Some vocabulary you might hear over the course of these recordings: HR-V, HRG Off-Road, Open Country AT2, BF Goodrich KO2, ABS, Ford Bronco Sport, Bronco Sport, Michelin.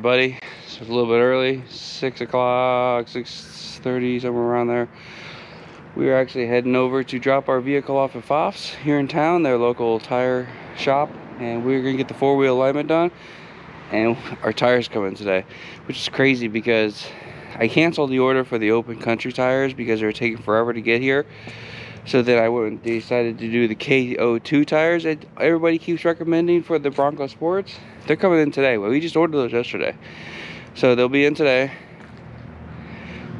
Buddy, it's a little bit early, 6 o'clock, 6:30, somewhere around there. We are actually heading over to drop our vehicle off at Foff's here in town, their local tire shop, and we're gonna get the four-wheel alignment done, and our tires come in today, which is crazy because I canceled the order for the Open Country tires because they were taking forever to get here. So then I went and decided to do the KO2 tires that everybody keeps recommending for the Bronco Sports. They're coming in today. Well, we just ordered those yesterday. So they'll be in today.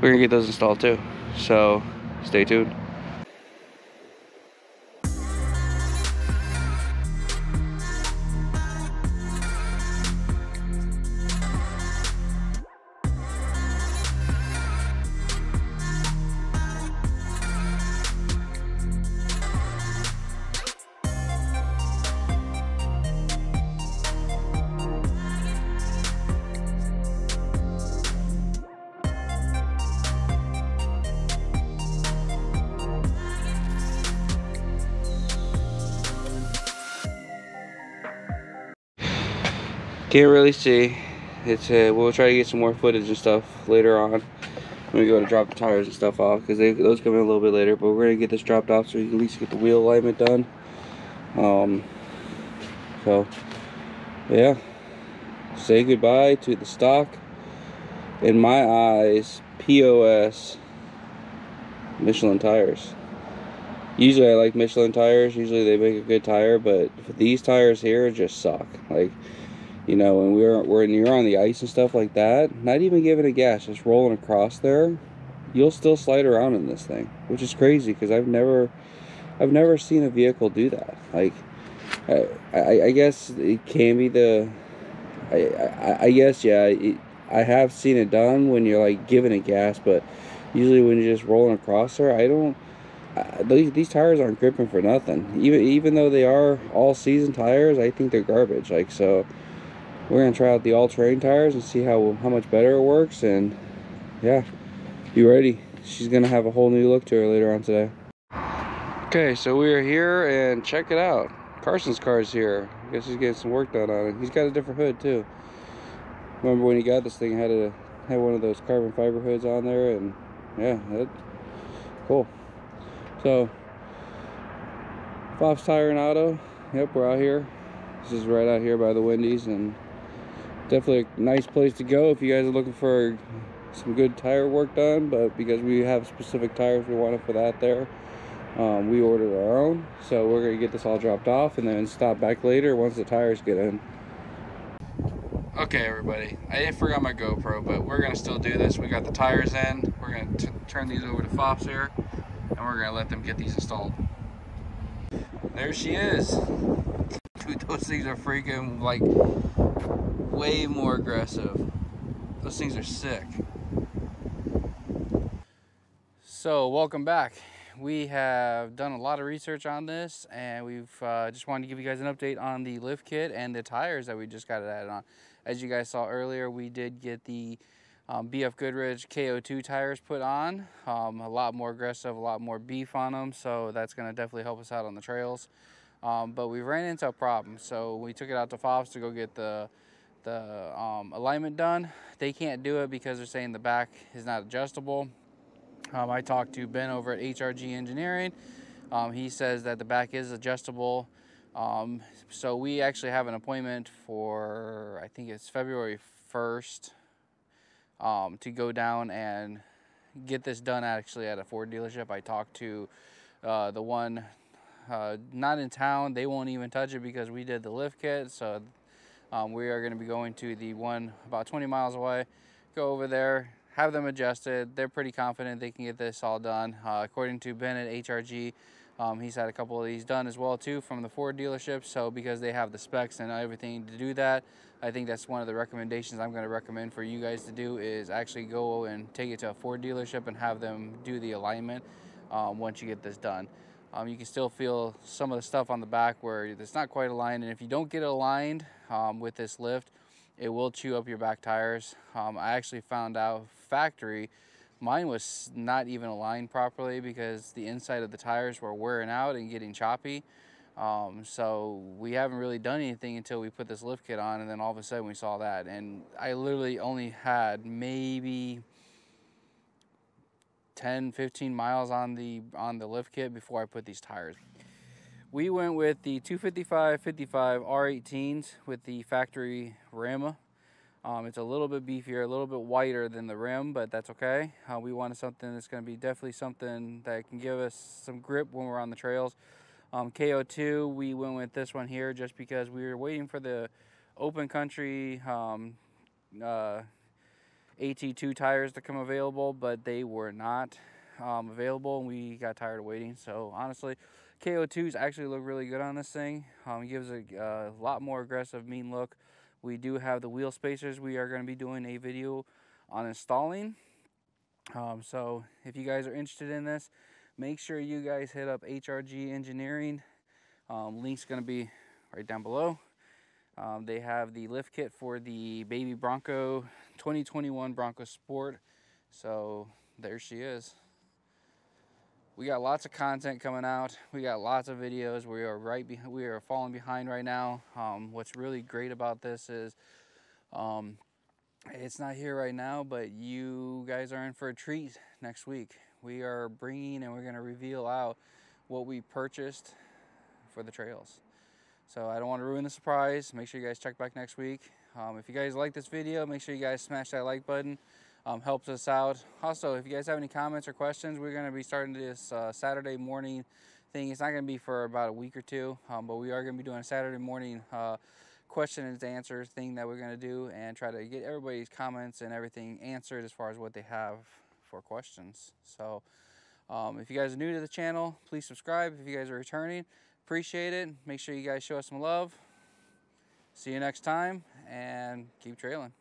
We're going to get those installed too. So stay tuned. Can't really see. We'll try to get some more footage and stuff later on when we go to drop the tires and stuff off, because those come in a little bit later. But we're gonna get this dropped off so you can at least get the wheel alignment done. So yeah, say goodbye to the stock. In my eyes, POS Michelin tires. Usually I like Michelin tires. Usually they make a good tire, but these tires here just suck. Like, you know, when you're on the ice and stuff like that, not even giving a gas, just rolling across there, you'll still slide around in this thing, which is crazy because I've never seen a vehicle do that. Like, I guess it can be the, I guess, yeah, I have seen it done when you're like giving a gas, but usually when you're just rolling across there, these tires aren't gripping for nothing. Even though they are all season tires, I think they're garbage. Like, so we're gonna try out the all-terrain tires and see how much better it works. And yeah, be ready. She's gonna have a whole new look to her later on today. Okay, so we are here and check it out. Carson's car's here. I guess he's getting some work done on it. He's got a different hood too. Remember when he got this thing, it had one of those carbon fiber hoods on there, and yeah, cool. So Foff's Tire and Auto. Yep, we're out here. This is right out here by the Wendy's, and definitely a nice place to go if you guys are looking for some good tire work done. But because we have specific tires we wanted for that there, we ordered our own. So we're going to get this all dropped off and then stop back later once the tires get in. Okay, everybody, I forgot my GoPro, but we're going to still do this. We got the tires in. We're going to turn these over to Foff's here, and we're going to let them get these installed. There she is. Dude, those things are freaking, like, way more aggressive. Those things are sick. So welcome back. We have done a lot of research on this, and we've just wanted to give you guys an update on the lift kit and the tires that we just got it added on. As you guys saw earlier, we did get the BF Goodrich KO2 tires put on. A lot more aggressive, a lot more beef on them, so that's going to definitely help us out on the trails. But we ran into a problem, so we took it out to Foff's to go get the alignment done. They can't do it because they're saying the back is not adjustable. I talked to Ben over at HRG Engineering. He says that the back is adjustable. So we actually have an appointment for, I think it's February 1st, to go down and get this done actually at a Ford dealership. I talked to the one not in town. They won't even touch it because we did the lift kit. So we are going to be going to the one about 20 miles away, go over there, have them adjusted. They're pretty confident they can get this all done. According to Ben at HRG, he's had a couple of these done as well too from the Ford dealership. So because they have the specs and everything to do that, I think that's one of the recommendations I'm going to recommend for you guys to do is actually go and take it to a Ford dealership and have them do the alignment once you get this done. You can still feel some of the stuff on the back where it's not quite aligned. And if you don't get it aligned with this lift, it will chew up your back tires. I actually found out factory, mine was not even aligned properly because the inside of the tires were wearing out and getting choppy. So we haven't really done anything until we put this lift kit on, and then all of a sudden we saw that. And I literally only had maybe 10, 15 miles on the lift kit before I put these tires. We went with the 255-55 R18s with the factory Rama. It's a little bit beefier, a little bit wider than the rim, but that's okay. We wanted something that's going to be definitely something that can give us some grip when we're on the trails. KO2, we went with this one here just because we were waiting for the Open Country AT2 tires to come available, but they were not available, and we got tired of waiting. So honestly, KO2s actually look really good on this thing. It gives a lot more aggressive, mean look. We do have the wheel spacers. We are going to be doing a video on installing. So if you guys are interested in this, make sure you guys hit up HRG Engineering. Link's going to be right down below. They have the lift kit for the baby Bronco 2021 Bronco Sport. So there she is. We got lots of content coming out. We got lots of videos. We are falling behind right now. What's really great about this is it's not here right now, but you guys are in for a treat next week. We are bringing and we're going to reveal out what we purchased for the trails. So I don't want to ruin the surprise. Make sure you guys check back next week. If you guys like this video, make sure you guys smash that like button. Helps us out. Also, if you guys have any comments or questions, we're going to be starting this Saturday morning thing. It's not going to be for about a week or two, but we are going to be doing a Saturday morning question and answer thing that we're going to do and try to get everybody's comments and everything answered as far as what they have for questions. So if you guys are new to the channel, please subscribe. If you guys are returning, appreciate it. Make sure you guys show us some love. See you next time, and keep trailing.